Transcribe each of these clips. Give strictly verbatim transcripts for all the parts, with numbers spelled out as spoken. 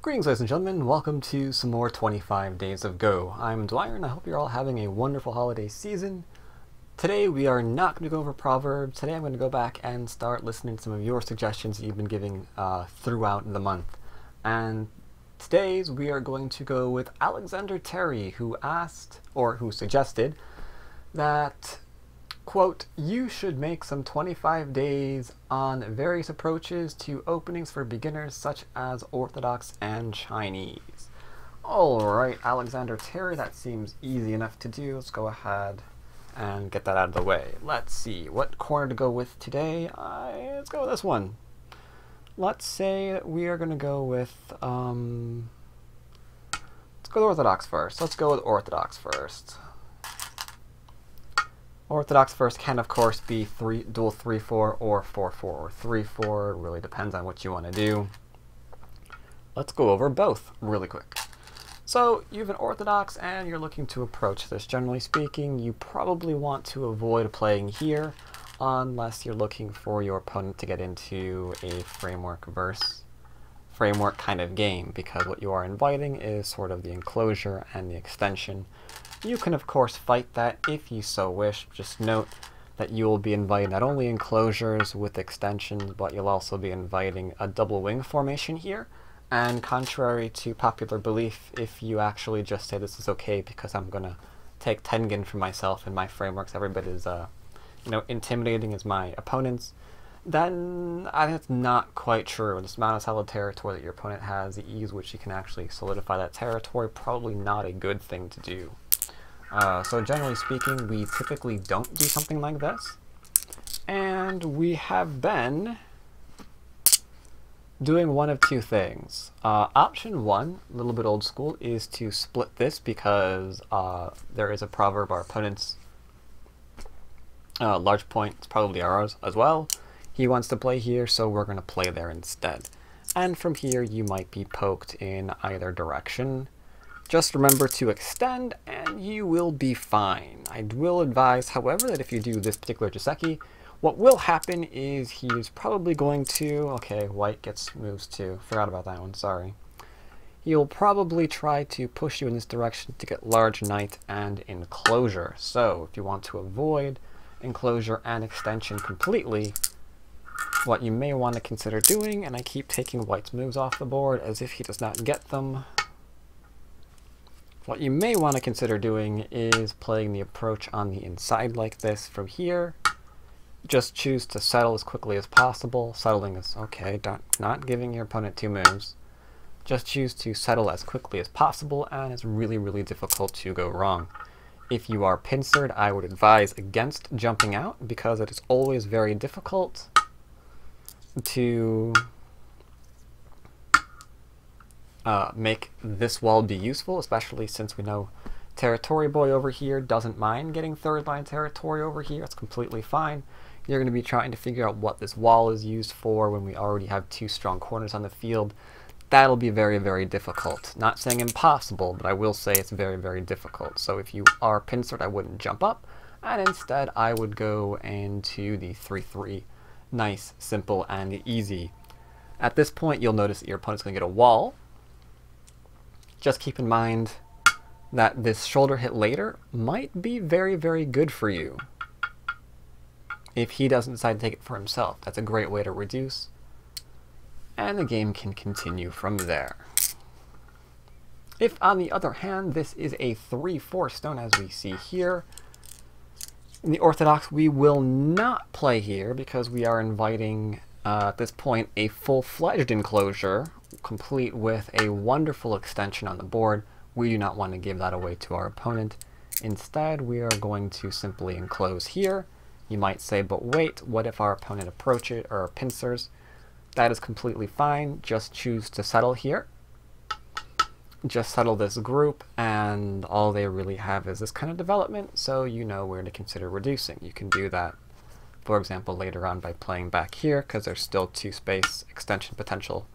Greetings, ladies and gentlemen, welcome to some more twenty-five days of Go. I'm Dwyer and I hope you're all having a wonderful holiday season. Today we are not going to go over Proverbs. Today I'm going to go back and start listening to some of your suggestions that you've been giving uh, throughout the month. And today's we are going to go with Alexander Terry, who asked, or who suggested, that, quote, you should make some twenty-five days on various approaches to openings for beginners such as Orthodox and Chinese. Alright, Alexander Terry, that seems easy enough to do. Let's go ahead and get that out of the way. Let's see, what corner to go with today? Uh, let's go with this one. Let's say that we are going to go with, um, let's go with Orthodox first. Let's go with Orthodox first. Orthodox first can, of course, be three, dual three four or four four or three four. Really depends on what you want to do. Let's go over both really quick. So you have an Orthodox and you're looking to approach this. Generally speaking, you probably want to avoid playing here unless you're looking for your opponent to get into a framework versus framework kind of game, because what you are inviting is sort of the enclosure and the extension. You can, of course, fight that if you so wish. Just note that you will be inviting not only enclosures with extensions, but you'll also be inviting a double wing formation here. And contrary to popular belief, if you actually just say this is okay because I'm going to take Tengen for myself and my frameworks every bit as uh, you know, intimidating as my opponents, then I think that's not quite true. This amount of solid territory that your opponent has, the ease which you can actually solidify that territory, probably not a good thing to do. Uh, so generally speaking, we typically don't do something like this, and we have been doing one of two things. Uh, option one, a little bit old school, is to split this because uh, there is a proverb our opponent's uh, large point, it's probably ours as well. He wants to play here, so we're going to play there instead. And from here you might be poked in either direction. Just remember to extend and you will be fine. I will advise, however, that if you do this particular joseki, what will happen is he's probably going to, okay, white gets moves to, forgot about that one, sorry. He'll probably try to push you in this direction to get large knight and enclosure. So if you want to avoid enclosure and extension completely, what you may want to consider doing, and I keep taking white's moves off the board as if he does not get them, what you may want to consider doing is playing the approach on the inside like this from here. Just choose to settle as quickly as possible. Settling is okay, not, not giving your opponent two moves. Just choose to settle as quickly as possible, and it's really, really difficult to go wrong. If you are pincered, I would advise against jumping out because it is always very difficult to Uh, make this wall be useful, especially since we know territory boy over here doesn't mind getting third line territory over here. It's completely fine. You're going to be trying to figure out what this wall is used for when we already have two strong corners on the field. That'll be very, very difficult. Not saying impossible, but I will say it's very, very difficult. So if you are pincered, I wouldn't jump up, and instead I would go into the three three. Nice, simple, and easy. At this point, you'll notice that your opponent's going to get a wall. Just keep in mind that this shoulder hit later might be very, very good for you if he doesn't decide to take it for himself. That's a great way to reduce, and the game can continue from there. If, on the other hand, this is a three four stone as we see here, in the Orthodox we will not play here because we are inviting, uh, at this point, a full-fledged enclosure, complete with a wonderful extension on the board. We do not want to give that away to our opponent. Instead, we are going to simply enclose here. You might say, but wait, what if our opponent approaches or pincers? That is completely fine. Just choose to settle here. Just settle this group, and all they really have is this kind of development, so you know where to consider reducing. You can do that, for example, later on by playing back here, because there's still two space extension potential.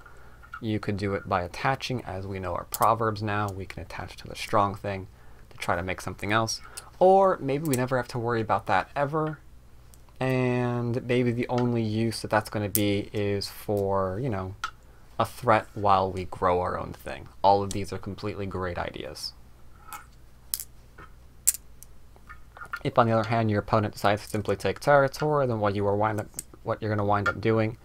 You could do it by attaching, as we know our proverbs now, we can attach to the strong thing to try to make something else. Or maybe we never have to worry about that ever, and maybe the only use that that's going to be is for, you know, a threat while we grow our own thing. All of these are completely great ideas. If, on the other hand, your opponent decides to simply take territory, then what you are wind up, what you're going to wind up doing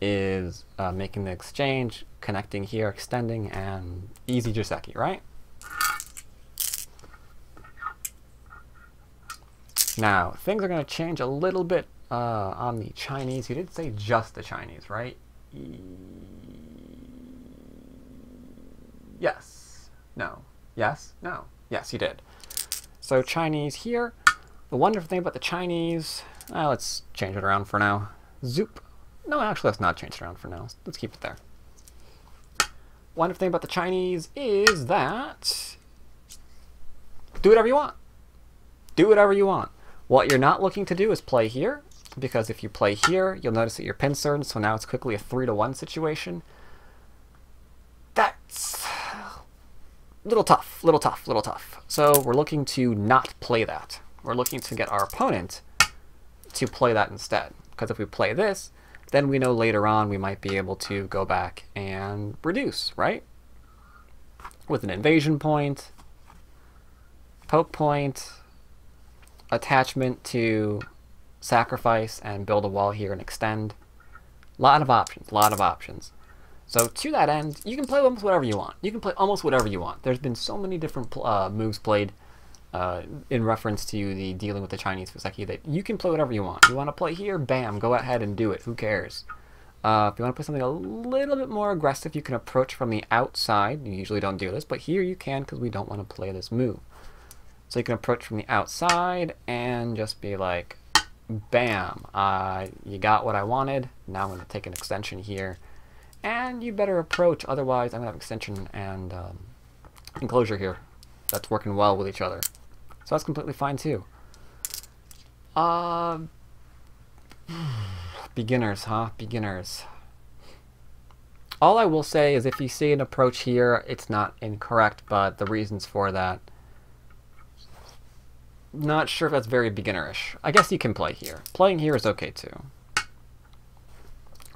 is uh, making the exchange, connecting here, extending, and easy joseki, right? Now, things are going to change a little bit uh, on the Chinese. You did say just the Chinese, right? E yes. No. Yes. No. Yes, you did. So Chinese here. The wonderful thing about the Chinese... Uh, let's change it around for now. Zoop. No, actually, let's not change it around for now. Let's keep it there. Wonderful thing about the Chinese is that... Do whatever you want. Do whatever you want. What you're not looking to do is play here, because if you play here, you'll notice that your pin's turned, so now it's quickly a three to one situation. That's a little tough, little tough, little tough. So we're looking to not play that. We're looking to get our opponent to play that instead, because if we play this, then we know later on we might be able to go back and reduce, right? With an invasion point, poke point, attachment to sacrifice and build a wall here and extend. Lot of options, lot of options. So to that end, you can play almost whatever you want. You can play almost whatever you want. There's been so many different uh, moves played uh, in reference to the dealing with the Chinese fuseki that you can play whatever you want. You want to play here, bam, go ahead and do it. Who cares? Uh, if you want to play something a little bit more aggressive, you can approach from the outside. You usually don't do this, but here you can because we don't want to play this move. So you can approach from the outside and just be like, bam, uh, you got what I wanted. Now I'm going to take an extension here. And you better approach, otherwise I'm going to have extension and um, enclosure here. That's working well with each other. So that's completely fine too. Uh, beginners, huh? Beginners. All I will say is if you see an approach here, it's not incorrect, but the reasons for that, not sure if that's very beginnerish. I guess you can play here. Playing here is okay too.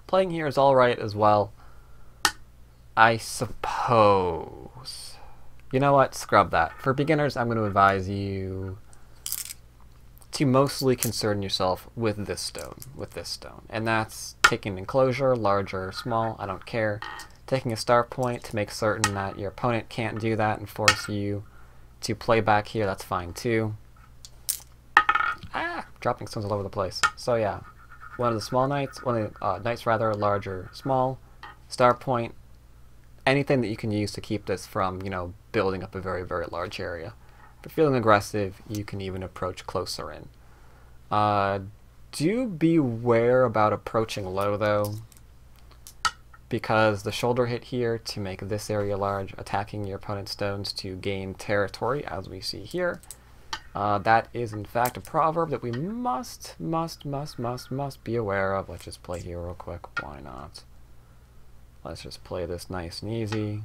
Playing here is alright as well, I suppose. You know what? Scrub that. For beginners, I'm going to advise you to mostly concern yourself with this stone, with this stone. And that's taking an enclosure, large or small, I don't care. Taking a star point to make certain that your opponent can't do that and force you to play back here, that's fine too. Ah, dropping stones all over the place. So yeah, one of the small knights, one of the uh, knights rather, large or small, star point, anything that you can use to keep this from, you know, building up a very, very large area. If you're feeling aggressive, you can even approach closer in. Uh, do beware about approaching low though, because the shoulder hit here to make this area large, attacking your opponent's stones to gain territory, as we see here. Uh, that is, in fact, a proverb that we must, must, must, must, must be aware of. Let's just play here real quick. Why not? Let's just play this nice and easy.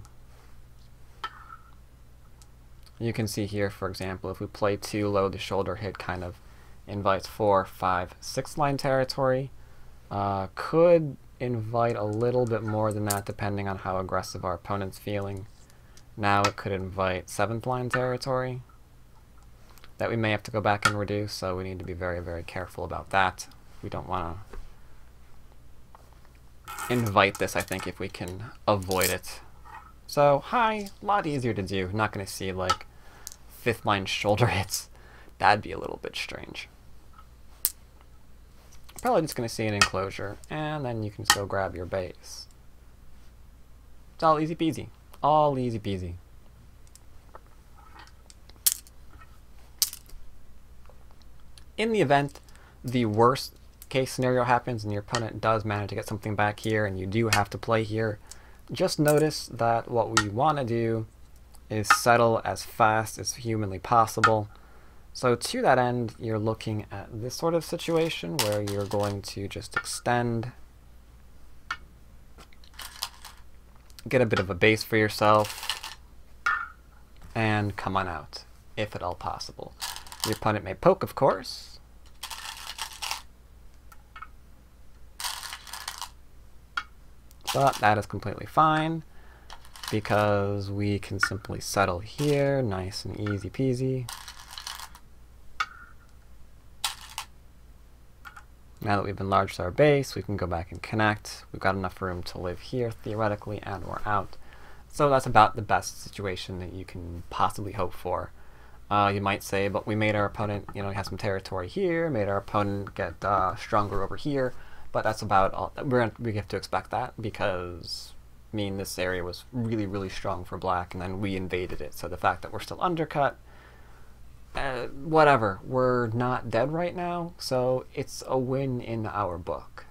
You can see here, for example, if we play too low, the shoulder hit kind of invites four, five, six line territory. Uh, could invite a little bit more than that depending on how aggressive our opponent's feeling. Now it could invite seventh line territory that we may have to go back and reduce, so we need to be very, very careful about that. We don't want to invite this, I think, if we can avoid it. So high, a lot easier to do. Not going to see like fifth line shoulder hits. That'd be a little bit strange. Probably just going to see an enclosure, and then you can still grab your base. It's all easy peasy. All easy peasy. In the event the worst case scenario happens and your opponent does manage to get something back here and you do have to play here, just notice that what we want to do is settle as fast as humanly possible. So to that end, you're looking at this sort of situation where you're going to just extend, get a bit of a base for yourself, and come on out, if at all possible. Your opponent may poke, of course. But that is completely fine because we can simply settle here, nice and easy peasy. Now that we've enlarged our base, we can go back and connect. We've got enough room to live here, theoretically, and we're out. So that's about the best situation that you can possibly hope for. Uh, you might say, but we made our opponent, you know, have some territory here, made our opponent get uh, stronger over here, but that's about all. We're, we have to expect that because, I mean, this area was really, really strong for black, and then we invaded it. So the fact that we're still undercut, Uh, whatever, we're not dead right now, so it's a win in our book.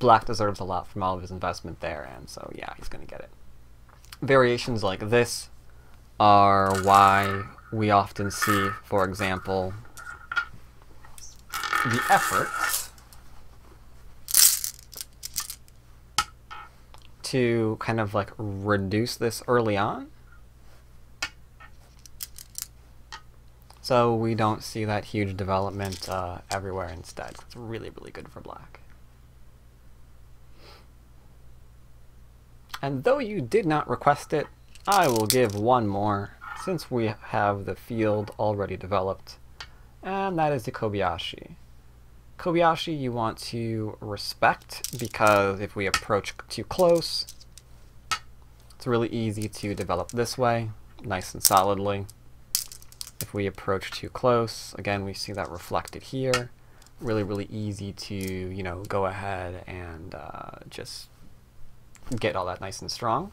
Black deserves a lot from all of his investment there, and so yeah, he's going to get it. Variations like this are why we often see, for example, the efforts to kind of like reduce this early on. So we don't see that huge development uh, everywhere instead. It's really, really good for black. And though you did not request it, I will give one more, since we have the field already developed, and that is the Kobayashi. Kobayashi you want to respect, because if we approach too close, it's really easy to develop this way, nice and solidly. If we approach too close, again, we see that reflected here. Really, really easy to, you know, go ahead and uh, just get all that nice and strong.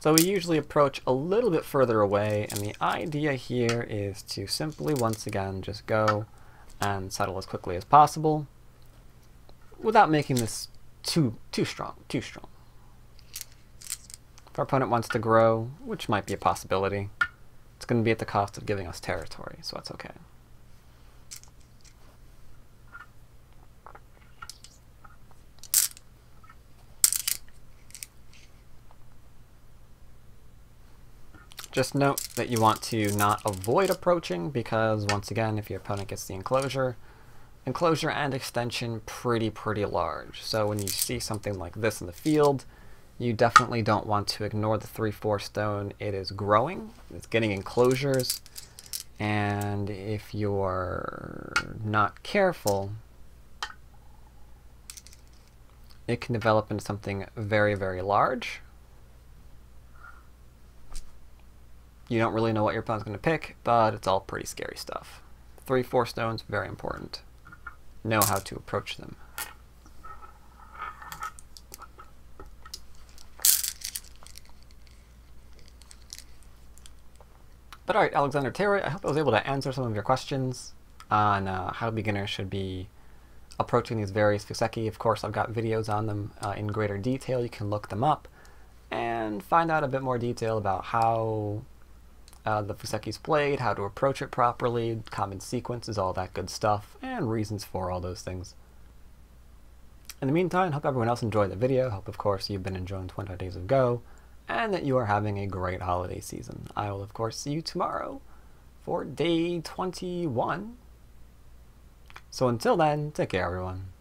So we usually approach a little bit further away, and the idea here is to simply, once again, just go and settle as quickly as possible without making this too, too strong, too strong. If our opponent wants to grow, which might be a possibility, it's going to be at the cost of giving us territory, so that's okay. Just note that you want to not avoid approaching, because once again, if your opponent gets the enclosure, enclosure and extension pretty, pretty large. So when you see something like this in the field, you definitely don't want to ignore the three four stone. It is growing, it's getting enclosures, and if you're not careful, it can develop into something very, very large. You don't really know what your opponent's going to pick, but it's all pretty scary stuff. three four stones, very important. Know how to approach them. But alright, Alexander Terry, I hope I was able to answer some of your questions on uh, how beginners should be approaching these various fuseki. Of course, I've got videos on them uh, in greater detail. You can look them up and find out a bit more detail about how uh, the fuseki's played, how to approach it properly, common sequences, all that good stuff, and reasons for all those things. In the meantime, I hope everyone else enjoyed the video. I hope, of course, you've been enjoying twenty Days of Go, and that you are having a great holiday season. I will, of course, see you tomorrow for day twenty-one. So until then, take care, everyone.